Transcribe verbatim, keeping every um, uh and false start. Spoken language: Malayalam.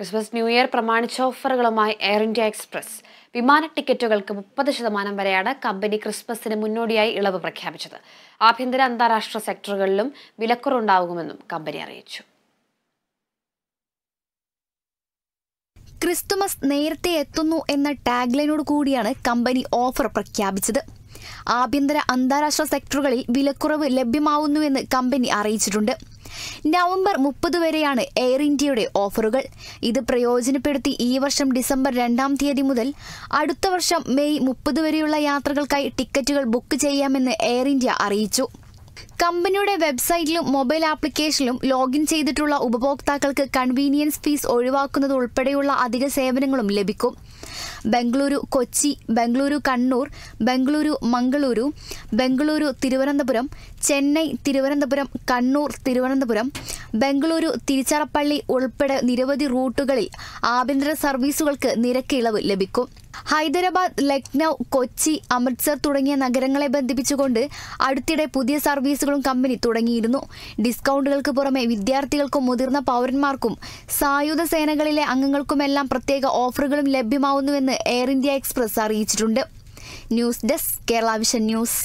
Christmas New Year Pramanicha offerukalumayi Air India Express. Vimana ടിക്കറ്റുകൾക്ക് മുപ്പത് ശതമാനം വരെയാണ് കമ്പനി ക്രിസ്മസിന് മുന്നോടിയായി ഇളവ് പ്രഖ്യാപിച്ചത്. ആഭ്യന്തര അന്താരാഷ്ട്ര സെക്ടറുകളിലും വിലക്കുറവ് ഉണ്ടാകുമെന്നും കമ്പനി അറിയിച്ചു. ക്രിസ്തുമസ് നേരത്തെ എത്തുന്നു എന്ന ടാഗ്ലൈനോട് കൂടിയാണ് കമ്പനി ഓഫർ പ്രഖ്യാപിച്ചത്. ആഭ്യന്തര അന്താരാഷ്ട്ര സെക്ടറുകളിൽ വിലക്കുറവ് ലഭ്യമാവുന്നുവെന്ന് കമ്പനി അറിയിച്ചിട്ടുണ്ട്. നവംബർ മുപ്പത് വരെയാണ് എയർ ഇന്ത്യയുടെ ഓഫറുകൾ. ഇത് പ്രയോജനപ്പെടുത്തി ഈ വർഷം ഡിസംബർ രണ്ടാം തീയതി മുതൽ അടുത്ത വർഷം മെയ് മുപ്പത് വരെയുള്ള യാത്രകൾക്കായി ടിക്കറ്റുകൾ ബുക്ക് ചെയ്യാമെന്ന് എയർ ഇന്ത്യ അറിയിച്ചു. കമ്പനിയുടെ വെബ്സൈറ്റിലും മൊബൈൽ ആപ്ലിക്കേഷനിലും ലോഗിൻ ചെയ്തിട്ടുള്ള ഉപഭോക്താക്കൾക്ക് കൺവീനിയൻസ് ഫീസ് ഒഴിവാക്കുന്നത് ഉൾപ്പെടെയുള്ള അധിക സേവനങ്ങളും ലഭിക്കും. ബംഗളൂരു കൊച്ചി, ബംഗളൂരു കണ്ണൂർ, ബംഗളൂരു മംഗളൂരു, ബംഗളൂരു തിരുവനന്തപുരം, ചെന്നൈ തിരുവനന്തപുരം, കണ്ണൂർ തിരുവനന്തപുരം, ബംഗളൂരു തിരുച്ചിറപ്പള്ളി ഉൾപ്പെടെ നിരവധി റൂട്ടുകളിൽ ആഭ്യന്തര സർവീസുകൾക്ക് നിരക്ക് ഇളവ് ലഭിക്കും. ഹൈദരാബാദ്, ലക്നൗ, കൊച്ചി, അമൃത്സർ തുടങ്ങിയ നഗരങ്ങളെ ബന്ധിപ്പിച്ചുകൊണ്ട് അടുത്തിടെ പുതിയ സർവീസുകളും കമ്പനി തുടങ്ങിയിരുന്നു. ഡിസ്കൗണ്ടുകൾക്ക് പുറമെ വിദ്യാർത്ഥികൾക്കും മുതിർന്ന പൗരന്മാർക്കും സായുധ സേനകളിലെ അംഗങ്ങൾക്കുമെല്ലാം പ്രത്യേക ഓഫറുകളും ലഭ്യമാവുന്നുവെന്ന് എയർ ഇന്ത്യ എക്സ്പ്രസ് അറിയിച്ചിട്ടുണ്ട്. News desk, Kerala vision news.